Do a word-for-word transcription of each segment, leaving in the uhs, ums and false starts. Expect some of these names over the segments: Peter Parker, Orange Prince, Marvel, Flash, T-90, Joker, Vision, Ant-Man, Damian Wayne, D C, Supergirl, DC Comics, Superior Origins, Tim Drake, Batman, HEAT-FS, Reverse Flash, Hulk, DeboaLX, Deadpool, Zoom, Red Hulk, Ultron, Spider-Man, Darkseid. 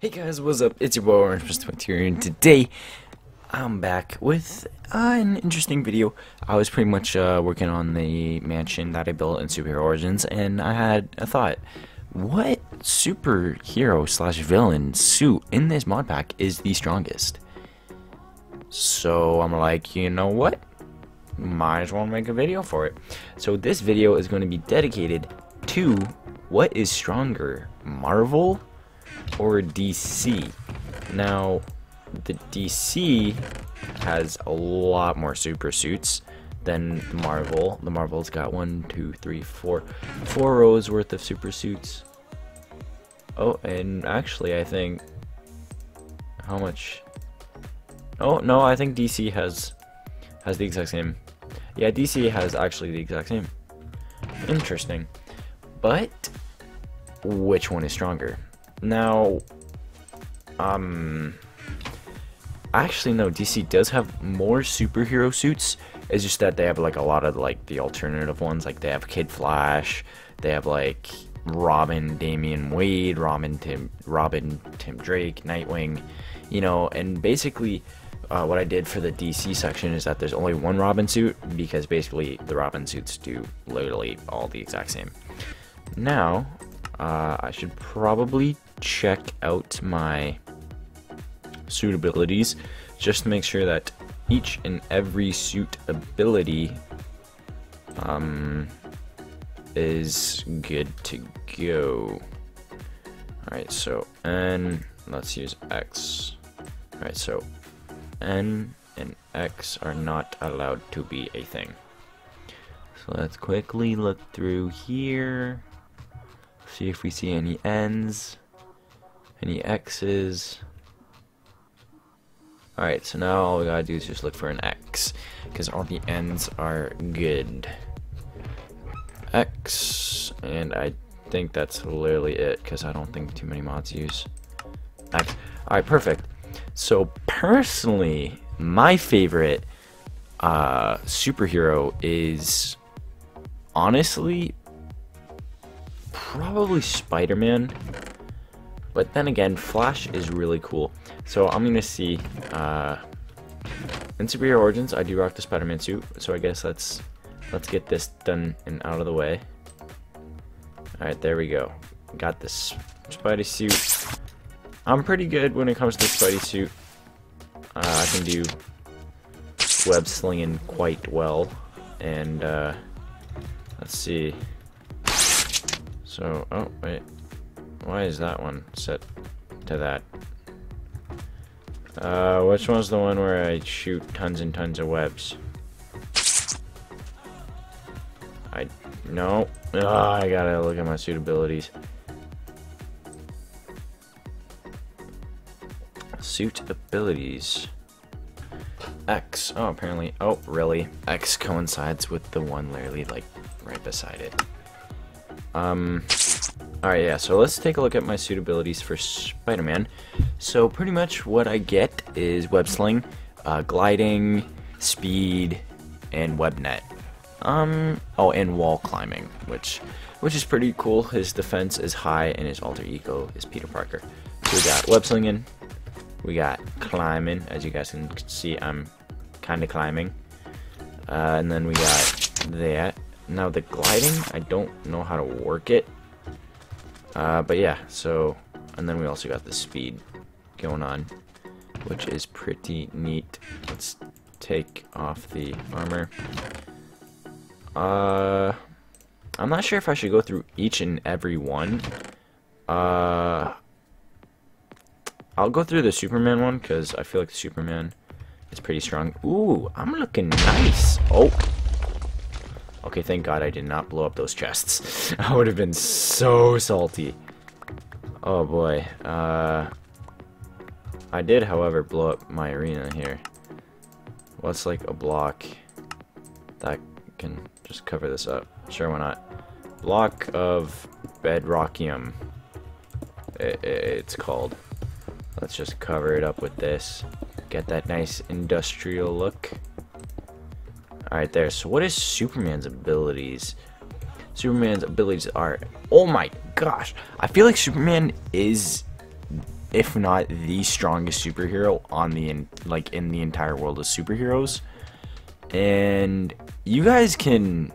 Hey guys, what's up? It's your boy Orange from Superior Origins here, and today I'm back with uh, an interesting video. I was pretty much uh, working on the mansion that I built in Superior Origins, and I had a thought. What superhero slash villain suit in this mod pack is the strongest? So I'm like, you know what? Might as well make a video for it. So this video is going to be dedicated to what is stronger, Marvel or D C? Now, the D C has a lot more super suits than Marvel. The Marvel's got one, two, three, four, four rows worth of super suits. Oh, and actually, I think how much? Oh no, I think D C has has the exact same. Yeah, D C has actually the exact same. Interesting, but which one is stronger? Now, um, actually no, D C does have more superhero suits, it's just that they have like a lot of like the alternative ones, like they have Kid Flash, they have like Robin, Damian Wayne, Robin, Tim, Robin, Tim Drake, Nightwing, you know, and basically uh, what I did for the D C section is that there's only one Robin suit, because basically the Robin suits do literally all the exact same. Now, uh, I should probably check out my suit abilities just to make sure that each and every suit ability um, is good to go. Alright, so N, let's use X. Alright, so N and X are not allowed to be a thing. So let's quickly look through here, see if we see any N's, any X's. Alright, so now all we gotta do is just look for an X, because all the N's are good. X, and I think that's literally it, because I don't think too many mods use X. Alright, perfect. So personally, my favorite uh, superhero is honestly probably Spider-Man. But then again, Flash is really cool. So I'm going to see, uh, in Superior Origins, I do rock the Spider-Man suit. So I guess let's, let's get this done and out of the way. Alright, there we go. Got this Spidey suit. I'm pretty good when it comes to the Spidey suit. Uh, I can do web slinging quite well. And, uh, let's see. So, oh, wait. Why is that one set to that? Uh, which one's the one where I shoot tons and tons of webs? I... no. Oh, I gotta look at my suit abilities. Suit abilities. X. Oh, apparently. Oh, really? X coincides with the one literally, like, right beside it. Um... Alright, yeah, so let's take a look at my suit abilities for Spider-Man. So pretty much what I get is web sling, uh, gliding, speed, and web net. Um, oh, and wall climbing, which which is pretty cool. His defense is high, and his alter ego is Peter Parker. So we got web slinging, we got climbing. As you guys can see, I'm kind of climbing. Uh, and then we got that. Now the gliding, I don't know how to work it. Uh, but yeah, so, and then we also got the speed going on, which is pretty neat. Let's take off the armor. Uh, I'm not sure if I should go through each and every one. Uh, I'll go through the Superman one, because I feel like the Superman is pretty strong. Ooh, I'm looking nice. Oh. Okay, thank God I did not blow up those chests. I would have been so salty. Oh boy. Uh, I did, however, blow up my arena here. What's like a block that can just cover this up? Sure, why not? Block of bedrockium. It, it, it's called. Let's just cover it up with this. Get that nice industrial look. Alright, there. So what is Superman's abilities? Superman's abilities are. Oh my gosh, I feel like Superman is, if not the strongest superhero on the in, like in the entire world of superheroes. And you guys can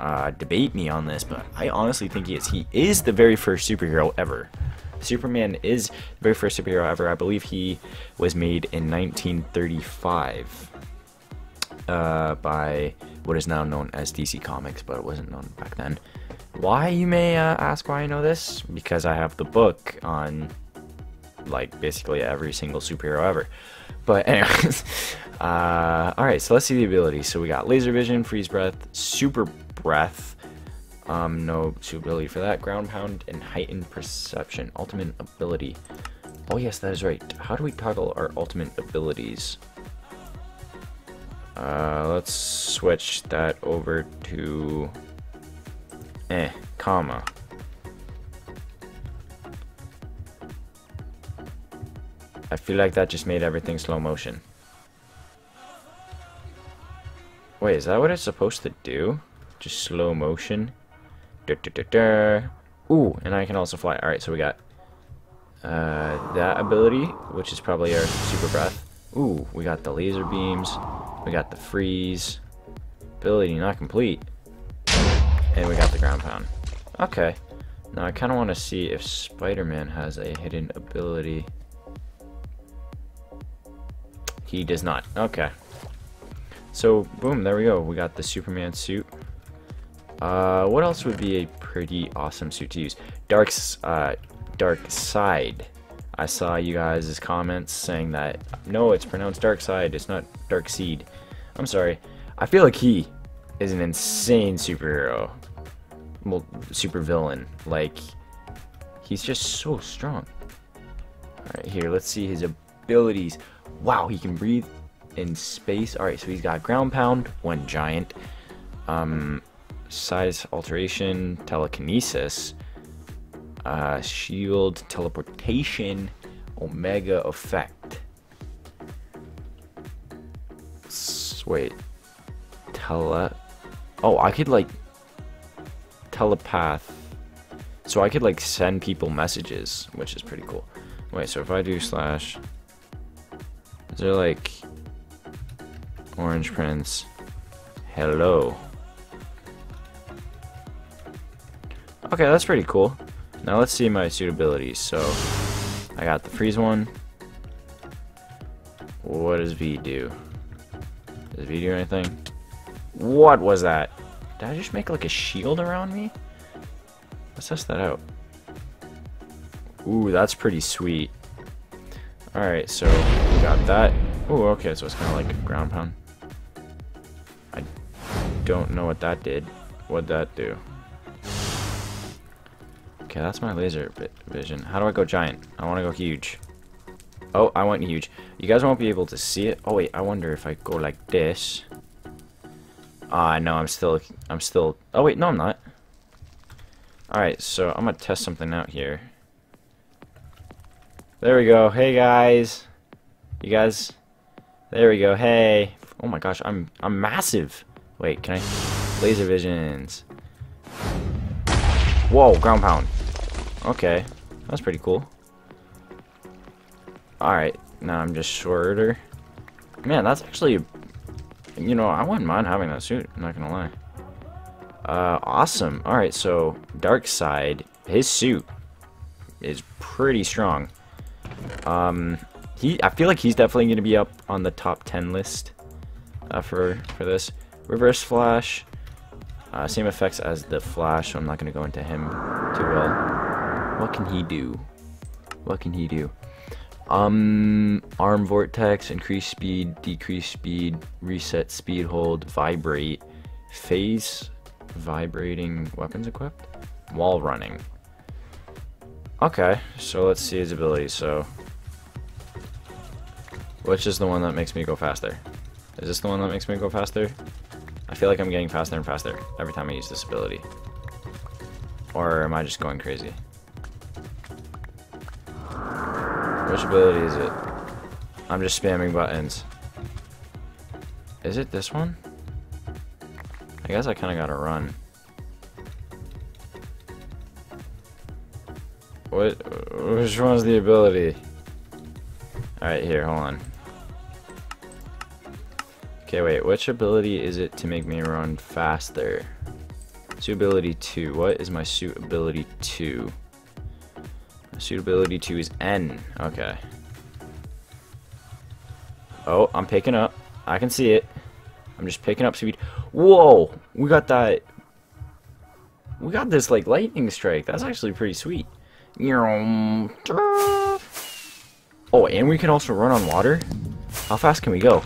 uh, debate me on this, but I honestly think he is. He is the very first superhero ever. Superman is the very first superhero ever. I believe he was made in nineteen thirty-five uh, by what is now known as D C Comics, but it wasn't known back then. Why, you may uh, ask why I know this? Because I have the book on, like, basically every single superhero ever. But anyways, uh, alright, so let's see the abilities. So we got laser vision, freeze breath, super breath, um, no ability for that, ground pound, and heightened perception. Ultimate ability. Oh yes, that is right. How do we toggle our ultimate abilities? Uh, let's switch that over to, eh, comma. I feel like that just made everything slow motion. Wait, is that what it's supposed to do? Just slow motion? Da, da, da, da. Ooh, and I can also fly. Alright, so we got uh, that ability, which is probably our super breath. Ooh, we got the laser beams. We got the freeze. Ability not complete. And we got the ground pound. Okay. Now I kind of want to see if Spider-Man has a hidden ability. He does not. Okay. So, boom, there we go. We got the Superman suit. Uh, what else would be a pretty awesome suit to use? Dark's, uh, Darkseid. I saw you guys' comments saying that, no, it's pronounced Darkseid, it's not Darkseid. I'm sorry. I feel like he is an insane superhero. Well, supervillain. Like, he's just so strong. Alright, here, let's see his abilities. Wow, he can breathe in space. Alright, so he's got ground pound, one giant, um, size alteration, telekinesis, uh, shield, teleportation, omega effect. S wait, tele... Oh, I could, like, telepath. So I could, like, send people messages, which is pretty cool. Wait, so if I do slash... Is there like Orange Prince? Hello. Okay, that's pretty cool. Now let's see my suit abilities. So I got the freeze one. What does V do? Does V do anything? What was that? Did I just make like a shield around me? Let's test that out. Ooh, that's pretty sweet. Alright, so we got that. Ooh, okay, so it's kind of like a ground pound. I don't know what that did. What'd that do? Okay, that's my laser vision. How do I go giant? I want to go huge. Oh, I went huge. You guys won't be able to see it. Oh wait, I wonder if I go like this. Ah, uh, no, I'm still, I'm still, oh wait, no I'm not. Alright, so I'm going to test something out here. There we go. Hey guys, you guys. There we go. Hey. Oh my gosh, I'm I'm massive. Wait, can I? Laser visions. Whoa, ground pound. Okay, that's pretty cool. All right, now I'm just shorter. Man, that's actually, you know, I wouldn't mind having that suit. I'm not gonna lie. Uh, awesome. All right, so Darkseid, his suit is pretty strong. Um, he, I feel like he's definitely going to be up on the top ten list uh, for, for this. Reverse Flash, uh, same effects as the Flash, so I'm not going to go into him too well. What can he do? What can he do? Um, arm vortex, increase speed, decrease speed, reset speed hold, vibrate, phase, vibrating weapons equipped, wall running. Okay, so let's see his abilities. So, which is the one that makes me go faster? Is this the one that makes me go faster? I feel like I'm getting faster and faster every time I use this ability. Or am I just going crazy? Which ability is it? I'm just spamming buttons. Is it this one? I guess I kind of gotta run. What? Which one's the ability? Alright, here, hold on. Okay, wait, which ability is it to make me run faster? Suit ability two. What is my suit ability two? My suit ability two is N. Okay. Oh, I'm picking up. I can see it. I'm just picking up speed. Whoa! We got that. We got this, like, lightning strike. That's actually pretty sweet. Oh, and we can also run on water? How fast can we go?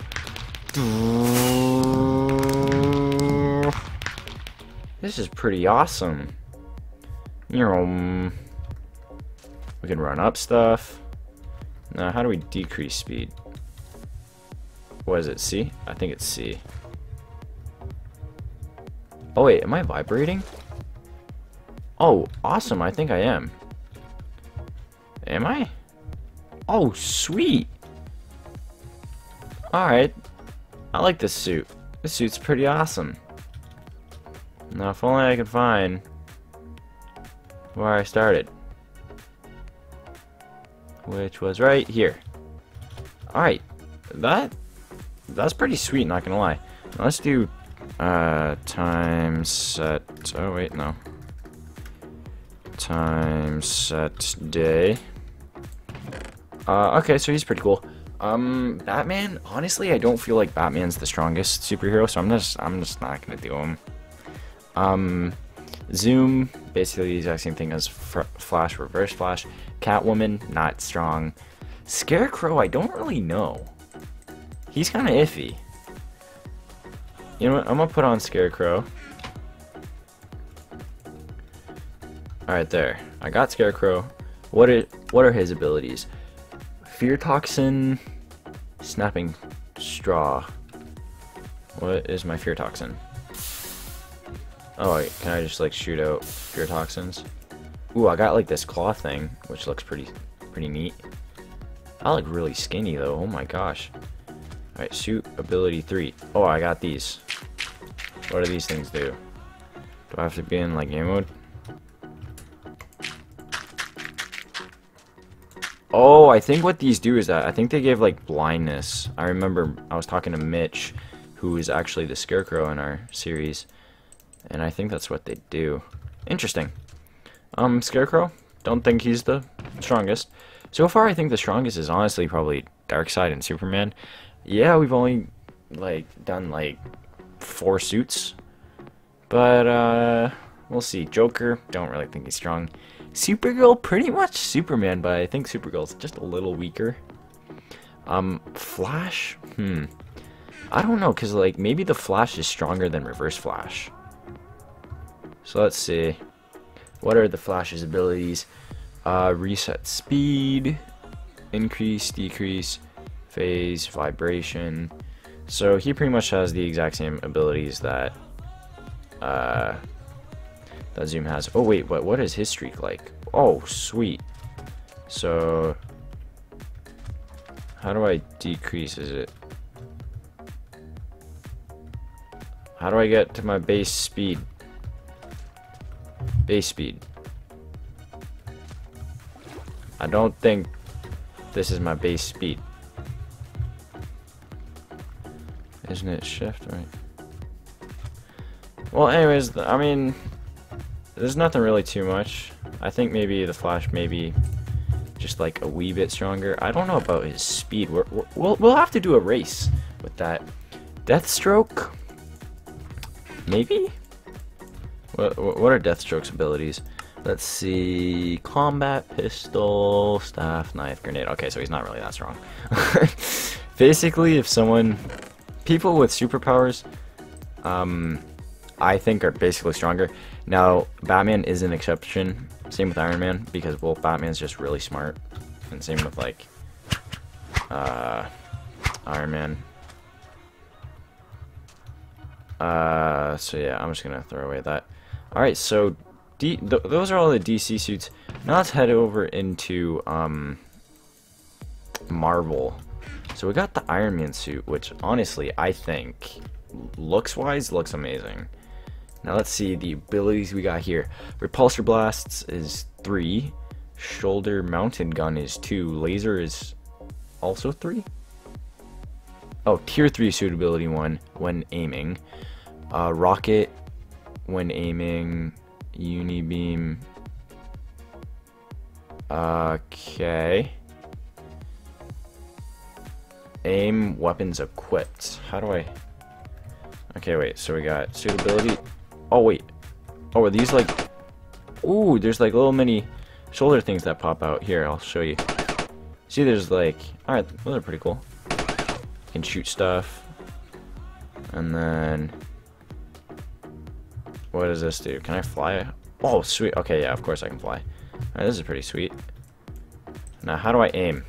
This is pretty awesome. We can run up stuff. Now, how do we decrease speed? What is it, C? I think it's C. Oh, wait, am I vibrating? Oh, awesome, I think I am. Am I? Oh, sweet! Alright. I like this suit. This suit's pretty awesome. Now, if only I could find where I started. Which was right here. Alright. That... That's pretty sweet, not gonna lie. Now let's do uh, time set. Oh wait, no. Time set day. Uh, okay, so he's pretty cool. Um, Batman. Honestly, I don't feel like Batman's the strongest superhero, so I'm just I'm just not gonna do him. Um, Zoom, basically the exact same thing as Flash, Reverse Flash. Catwoman, not strong. Scarecrow, I don't really know. He's kind of iffy. You know what? I'm going to put on Scarecrow. Alright, there. I got Scarecrow. What are, what are his abilities? Fear Toxin. Snapping Straw. What is my Fear Toxin? Oh, wait, can I just, like, shoot out Fear Toxins? Ooh, I got, like, this claw thing, which looks pretty, pretty neat. I look really skinny, though. Oh, my gosh. Alright, suit ability three. Oh, I got these. What do these things do? Do I have to be in, like, game mode? Oh, I think what these do is that, I think they give, like, blindness. I remember I was talking to Mitch, who is actually the Scarecrow in our series, and I think that's what they do. Interesting. Um, Scarecrow? Don't think he's the strongest. So far, I think the strongest is honestly probably Darkseid and Superman. Yeah, we've only, like, done, like, four suits. But, uh, we'll see. Joker, don't really think he's strong. Supergirl, pretty much Superman, but I think Supergirl's just a little weaker. Um, Flash? Hmm. I don't know, because, like, maybe the Flash is stronger than Reverse Flash. So, let's see. What are the Flash's abilities? Uh, reset speed. Increase, decrease. Phase, vibration. So he pretty much has the exact same abilities that uh, that Zoom has. Oh wait, but what is his streak like? Oh sweet. So how do I decrease? Is it? How do I get to my base speed? Base speed. I don't think this is my base speed. Isn't it shift, right? Well, anyways, I mean, there's nothing really too much. I think maybe the Flash maybe just like a wee bit stronger. I don't know about his speed. We're, we're, we'll, we'll have to do a race with that. Deathstroke? Maybe? What, what are Deathstroke's abilities? Let's see. Combat, pistol, staff, knife, grenade. Okay, so he's not really that strong. Basically, if someone... People with superpowers, um, I think, are basically stronger. Now, Batman is an exception. Same with Iron Man, because, well, Batman's just really smart. And same with, like, uh, Iron Man. Uh, so, yeah, I'm just going to throw away that. Alright, so D th those are all the D C suits. Now let's head over into um, Marvel. So we got the Iron Man suit, which honestly, I think, looks-wise, looks amazing. Now let's see the abilities we got here. Repulsor Blasts is three. Shoulder mountain gun is two. Laser is also three? Oh, tier three suitability one when aiming. Uh, rocket when aiming. Unibeam. Okay. Aim, weapons equipped. How do I... Okay, wait. So we got suitability. Oh, wait. Oh, are these like... Ooh, there's like little mini shoulder things that pop out. Here, I'll show you. See, there's like... Alright, well, they're pretty cool. You can shoot stuff. And then... What does this do? Can I fly? Oh, sweet. Okay, yeah, of course I can fly. Alright, this is pretty sweet. Now, how do I aim?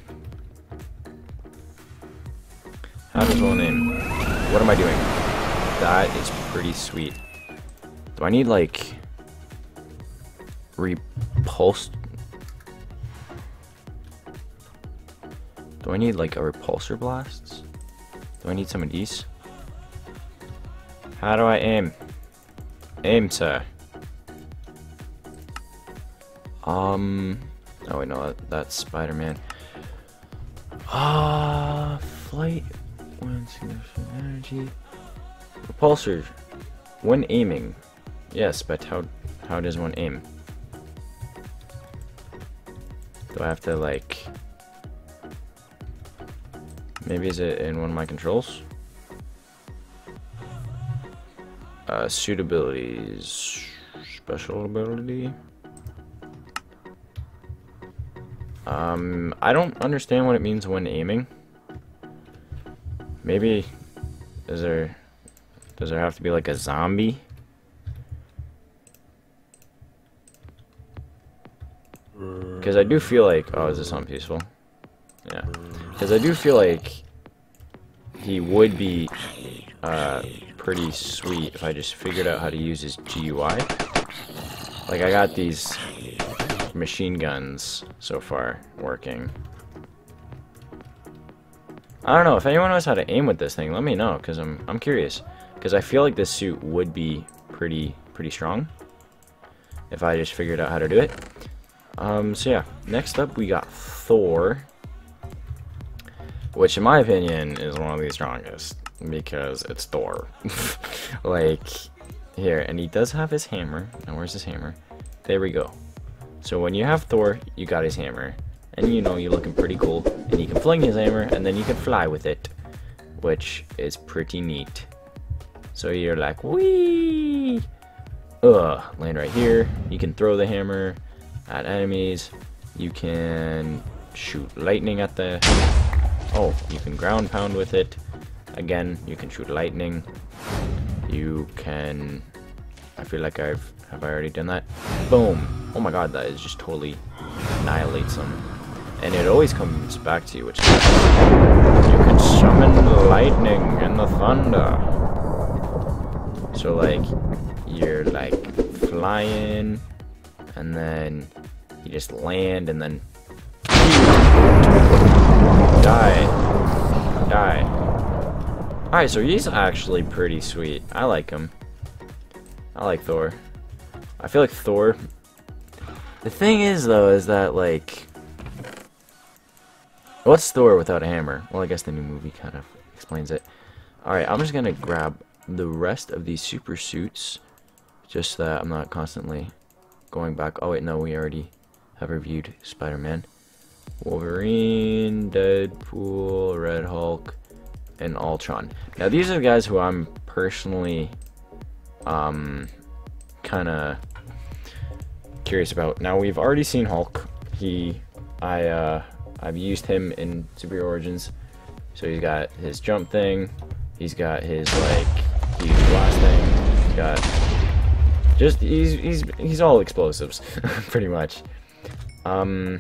How does one aim? What am I doing? That is pretty sweet. Do I need, like... repulsed? Do I need, like, a repulsor blast? Do I need some of these? How do I aim? Aim, sir. Um... Oh, wait, no, that's Spider-Man. Ah, uh, flight... One significant energy... Repulsor. When aiming. Yes, but how, how does one aim? Do I have to, like... Maybe is it in one of my controls? Uh, suitabilities... Special ability... Um, I don't understand what it means when aiming. Maybe... Is there... Does there have to be like a zombie? Because I do feel like... Oh, is this on peaceful? Yeah. Because I do feel like... He would be... Uh, pretty sweet if I just figured out how to use his G U I. Like, I got these... machine guns so far working. I don't know if anyone knows how to aim with this thing, let me know, because I'm, I'm curious, because I feel like this suit would be pretty pretty strong if I just figured out how to do it. Um, so yeah, next up we got Thor, which in my opinion is one of the strongest because it's Thor. Like here, and he does have his hammer. Now where's his hammer? There we go. So when you have Thor, you got his hammer, and you know you're looking pretty cool, and you can fling his hammer, and then you can fly with it, which is pretty neat. So you're like, whee! Ugh, land right here, you can throw the hammer at enemies, you can shoot lightning at the... Oh, you can ground pound with it, again, you can shoot lightning, you can... I feel like I've... Have I already done that? Boom! Oh my god, that is just totally annihilates them. And it always comes back to you, which is... You can summon the lightning and the thunder. So, like, you're, like, flying, and then you just land, and then... Die. Die. Alright, so he's actually pretty sweet. I like him. I like Thor. I feel like Thor... The thing is, though, is that, like... What's Thor without a hammer? Well, I guess the new movie kind of explains it. Alright, I'm just gonna grab the rest of these super suits. Just so that I'm not constantly going back. Oh, wait, no, we already have reviewed Spider-Man. Wolverine, Deadpool, Red Hulk, and Ultron. Now, these are the guys who I'm personally... Um... Kinda... curious about. Now we've already seen Hulk. He, I, uh, I've used him in Superior Origins. So he's got his jump thing. He's got his like huge blast thing. He's got just he's he's he's all explosives, pretty much. Um,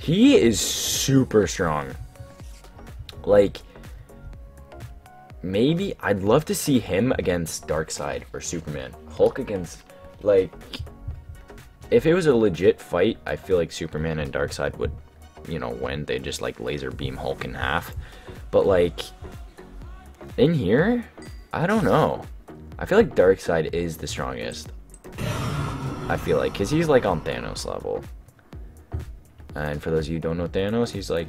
he is super strong. Like maybe I'd love to see him against Darkseid or Superman. Hulk against like. If it was a legit fight, I feel like Superman and Darkseid would, you know, win. They just, like, laser beam Hulk in half. But, like, in here, I don't know. I feel like Darkseid is the strongest. I feel like, because he's, like, on Thanos level. And for those of you who don't know Thanos, he's like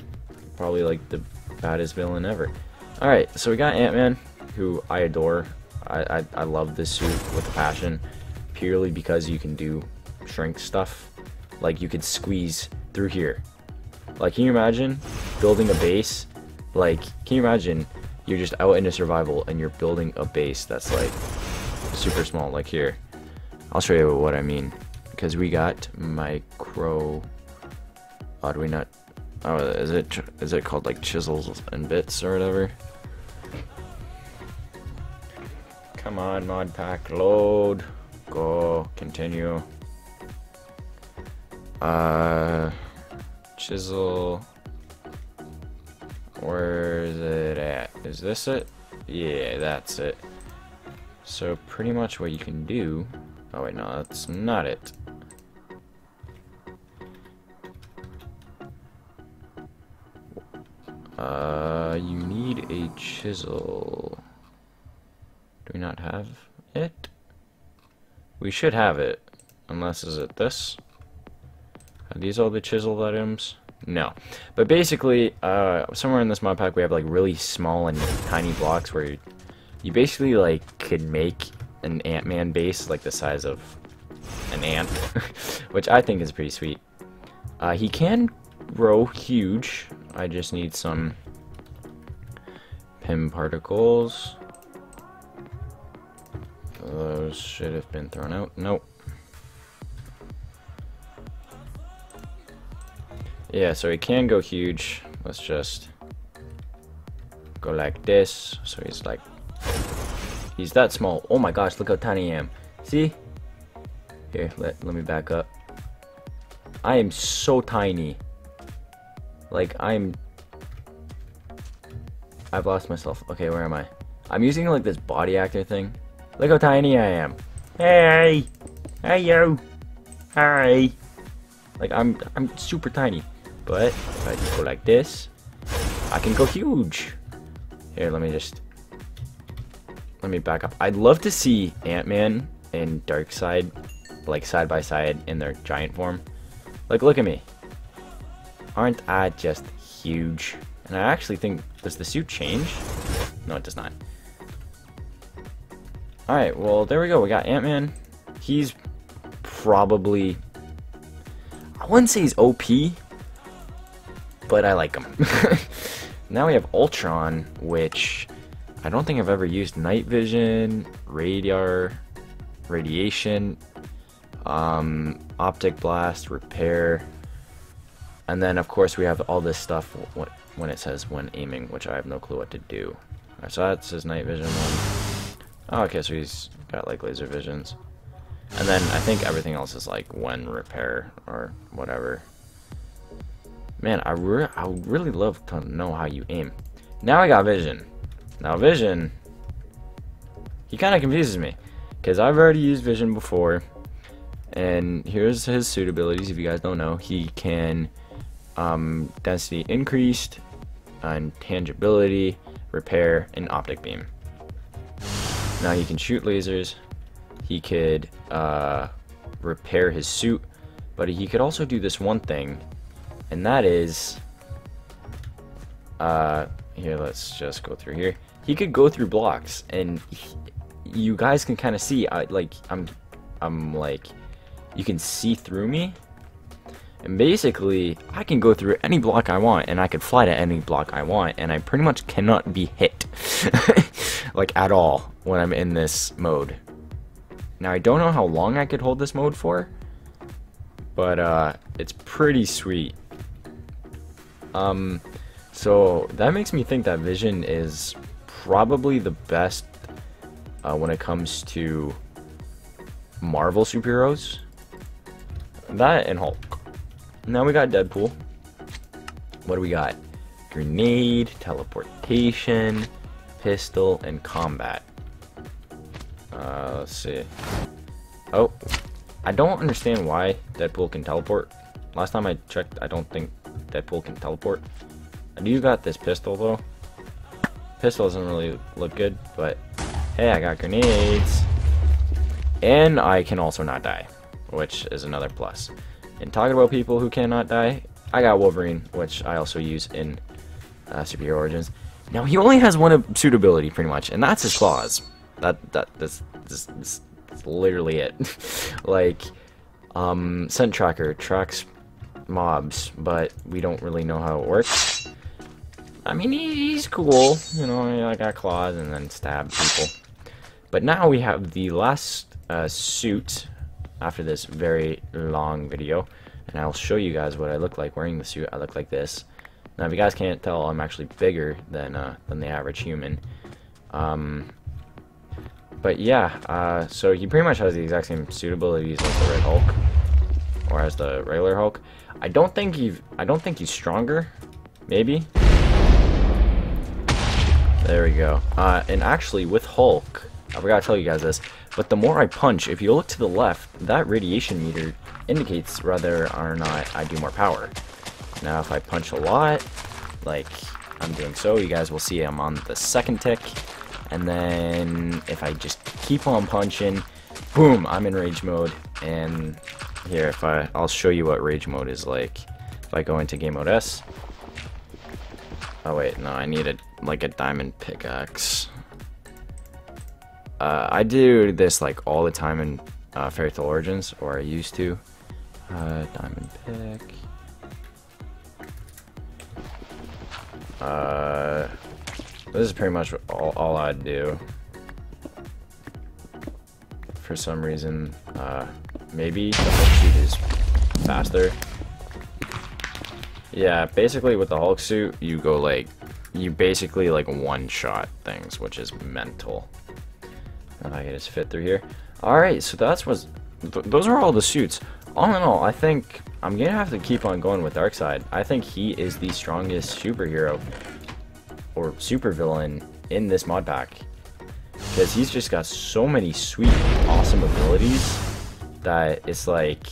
probably like the baddest villain ever. Alright, so we got Ant-Man, who I adore. I, I, I love this suit with a passion, purely because you can do shrink stuff. Like, you could squeeze through here. Like, can you imagine building a base? Like, can you imagine you're just out into survival and you're building a base that's like super small, like here. I'll show you what I mean, because we got micro... Oh, do we not... Oh, is it, is it called like chisels and bits or whatever? Come on, mod pack, load, go, continue. Uh, chisel, where is it at? Is this it? Yeah, that's it. So pretty much what you can do, oh wait, no, that's not it. Uh, you need a chisel. Do we not have it? We should have it. Unless, is it this? Are these all the chiseled items? No. But basically, uh, somewhere in this mod pack we have like really small and tiny blocks where you, you basically like could make an Ant-Man base like the size of an ant, which I think is pretty sweet. Uh, he can grow huge. I just need some Pym Particles. Those should have been thrown out. Nope. Yeah, so he can go huge. Let's just go like this. So he's like... He's that small. Oh my gosh, look how tiny I am. See? Here, let, let me back up. I am so tiny. Like, I'm... I've lost myself. Okay, where am I? I'm using, like, this body actor thing. Look how tiny I am. Hey! Hey, yo! Hi! Like, I'm I'm super tiny. But, if I just go like this, I can go huge. Here, let me just... Let me back up. I'd love to see Ant-Man and Darkseid, like, side by side in their giant form. Like, look at me. Aren't I just huge? And I actually think, does the suit change? No, it does not. Alright, well, there we go. We got Ant-Man. He's probably... I wouldn't say he's O P, but I like him. Now we have Ultron, which I don't think I've ever used. Night vision, radar, radiation, um, optic blast, repair... And then, of course, we have all this stuff when it says when aiming, which I have no clue what to do. Alright, so that's his night vision one. Oh, okay, so he's got, like, laser visions. And then I think everything else is, like, when repair or whatever. Man, I, re I would really love to know how you aim. Now I got Vision. Now, Vision... He kind of confuses me, because I've already used Vision before. And here's his suit abilities, if you guys don't know. He can... Um, density increased, and tangibility, repair, and optic beam. Now he can shoot lasers. He could uh, repair his suit, but he could also do this one thing, and that is uh, here. Let's just go through here. He could go through blocks, and he, you guys can kind of see. I like I'm, I'm like, you can see through me. And basically, I can go through any block I want, and I can fly to any block I want, and I pretty much cannot be hit, like, at all, when I'm in this mode. Now, I don't know how long I could hold this mode for, but, uh, it's pretty sweet. Um, so, that makes me think that Vision is probably the best uh, when it comes to Marvel superheroes. That and Hulk. Now we got Deadpool. What do we got? Grenade, teleportation, pistol, and combat. Uh, let's see. Oh, I don't understand why Deadpool can teleport. Last time I checked, I don't think Deadpool can teleport. I do got this pistol, though. Pistol doesn't really look good, but hey, I got grenades. And I can also not die, which is another plus. And talking about people who cannot die, I got Wolverine, which I also use in uh, Superior Origins. Now, he only has one suitability, pretty much, and that's his claws. That, that, that's, that's, that's, that's literally it. Like, um, Scent Tracker tracks mobs, but we don't really know how it works. I mean, he, he's cool, you know, I got claws and then stab people. But now we have the last uh, suit after this very long video, and I'll show you guys what I look like wearing the suit. I look like this. Now, if you guys can't tell, I'm actually bigger than uh, than the average human. Um, but yeah, uh, so he pretty much has the exact same suit abilities as the Red Hulk, or as the regular Hulk. I don't think he I don't think he's stronger. Maybe. There we go. Uh, and actually, with Hulk, I forgot to tell you guys this, but the more I punch, if you look to the left, that radiation meter indicates whether or not I do more power. Now, if I punch a lot, like I'm doing so, you guys will see I'm on the second tick. And then if I just keep on punching, boom, I'm in rage mode. And here, if I, I'll show you what rage mode is like. If I go into game mode S. Oh wait, no, I need a, like a diamond pickaxe. Uh, I do this like all the time in uh, Fairy Tale Origins, or I used to. Uh, diamond pick. Uh, this is pretty much all, all I do. For some reason, uh, maybe the Hulk suit is faster. Yeah, basically with the Hulk suit, you go like, you basically like one-shot things, which is mental. I can just fit through here. Alright, so that's was. Th those are all the suits. All in all, I think I'm going to have to keep on going with Darkseid. I think he is the strongest superhero or supervillain in this mod pack. Because he's just got so many sweet, awesome abilities that it's like,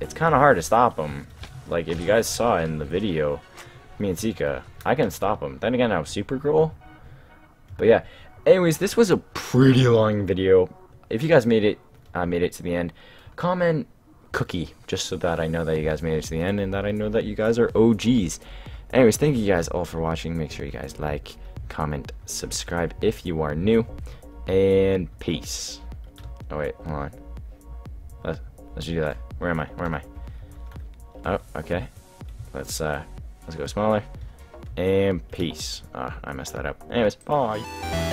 it's kind of hard to stop him. Like, if you guys saw in the video, me and Sika, I can stop him. Then again, I was Supergirl. But yeah. Anyways, this was a pretty long video. If you guys made it, I uh, made it to the end. Comment cookie, just so that I know that you guys made it to the end and that I know that you guys are O Gs. Anyways, thank you guys all for watching. Make sure you guys like, comment, subscribe if you are new, and peace. Oh wait, hold on. Let's let's do that. Where am I? Where am I? Oh, okay. Let's uh, let's go smaller. And peace. Ah, uh, I messed that up. Anyways, bye.